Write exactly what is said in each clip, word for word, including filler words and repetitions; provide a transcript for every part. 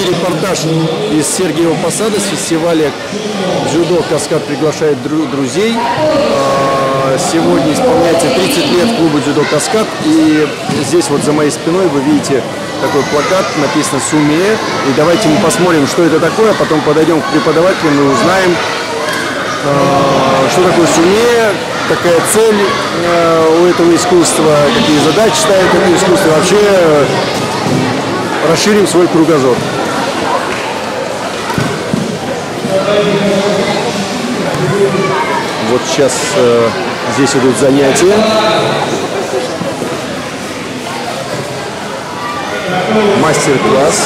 Смотрите репортаж из Сергиева Посада с фестиваля «Дзюдо Каскад приглашает друзей». Сегодня исполняется тридцать лет клуба «Дзюдо Каскад». И здесь вот за моей спиной вы видите такой плакат, написано «Суми-э». И давайте мы посмотрим, что это такое, а потом подойдем к преподавателям и узнаем, что такое суми-э, какая цель у этого искусства, какие задачи ставит это искусство. Вообще расширим свой кругозор. Вот сейчас э, здесь идут занятия. Мастер-класс.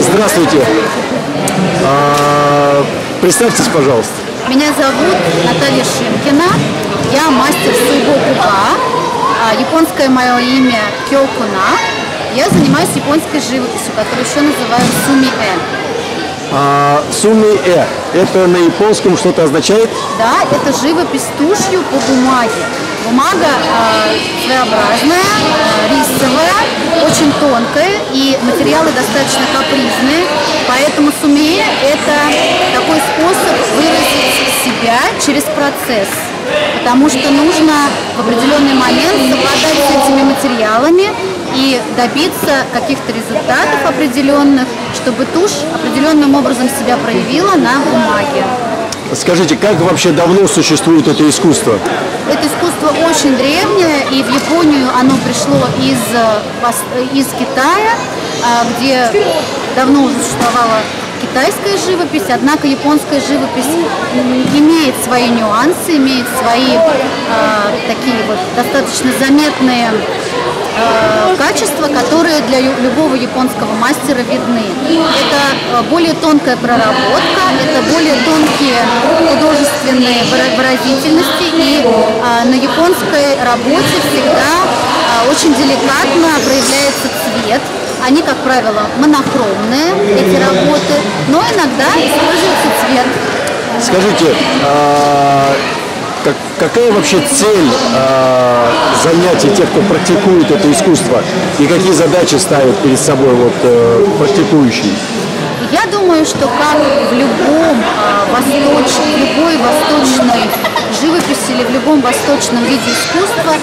Здравствуйте. А, представьтесь, пожалуйста. Меня зовут Наталья Шимкина. Я мастер суми-э. Японское мое имя Кёкуна. Я занимаюсь японской живописью, которую еще называют суми-э. А, суми-э. Это на японском что-то означает? Да, это живопись тушью по бумаге. Бумага э, своеобразная, э, рисовая, очень тонкая, и материалы достаточно капризные. Поэтому суми-э – это такой способ выразить себя через процесс. Потому что нужно в определенный момент совладать с этими материалами и добиться каких-то результатов определенных, чтобы тушь определенным образом себя проявила на бумаге. Скажите, как вообще давно существует это искусство? Это искусство очень древнее, и в Японию оно пришло из, из Китая, где давно уже существовала китайская живопись, однако японская живопись имеет свои нюансы, имеет свои э, такие вот достаточно заметные э, качества, которые для любого японского мастера видны. Это более тонкая проработка, это более тонкие художественные выразительности, и э, на японской работе всегда э, очень деликатно проявляется цвет. Они, как правило, монохромные, эти работы, но иногда используется цвет. Скажите, а, как, какая вообще цель а, занятий тех, кто практикует это искусство, и какие задачи ставят перед собой вот, а, практикующие? Я думаю, что как в любом а, восточ, любой восточной живописи или в любом восточном виде искусства,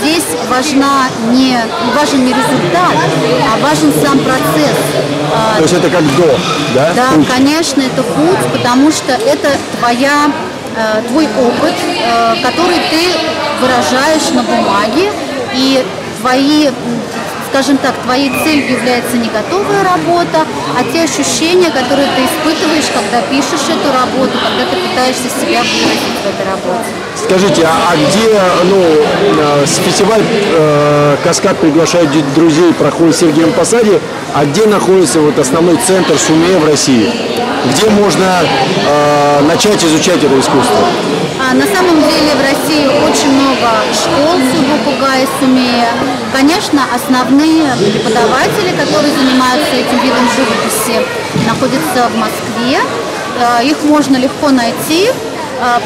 здесь важна не, важен не результат, а важен сам процесс. То есть это как до, да? Да, путь. Конечно, это путь, потому что это твоя, твой опыт, который ты выражаешь на бумаге, и твои... Скажем так, твоей целью является не готовая работа, а те ощущения, которые ты испытываешь, когда пишешь эту работу, когда ты пытаешься себя выразить в этой работе. Скажите, а, а где ну, фестиваль э, «Каскад приглашает друзей» проходит в Сергиевом Посаде, а где находится вот основной центр суми-э в России? Где можно э, начать изучать это искусство? А, на самом деле в России очень много школ суми-э и суми-э. Конечно, основные преподаватели, которые занимаются этим видом живописи, находятся в Москве. Их можно легко найти,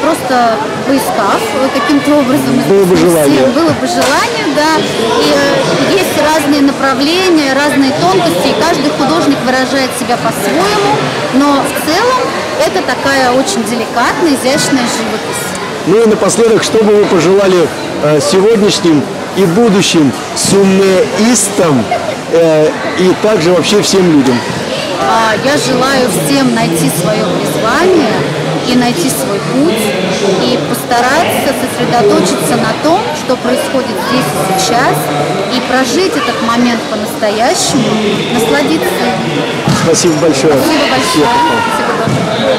просто поискав каким-то образом. Было бы желание. Было бы желание, да. И есть разные направления, разные тонкости, и каждый художник выражает себя по-своему, но в целом это такая очень деликатная, изящная живопись. Ну и напоследок, что бы вы пожелали сегодняшним и будущим суми-эистам э, и также вообще всем людям? Я желаю всем найти свое призвание и найти свой путь, и постараться сосредоточиться на том, что происходит здесь и сейчас, и прожить этот момент по-настоящему, насладиться им. Спасибо большое. Спасибо большое. Спасибо.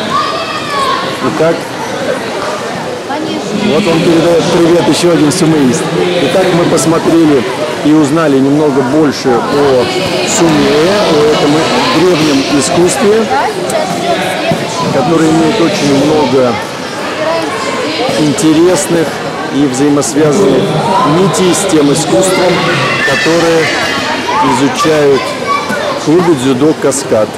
Итак, вот он передает привет еще один суми-эист. Итак, мы посмотрели и узнали немного больше о суми-э, о этом древнем искусстве, которое имеет очень много интересных и взаимосвязанных нитей с тем искусством, которое изучают клубы «Дзюдо Каскад».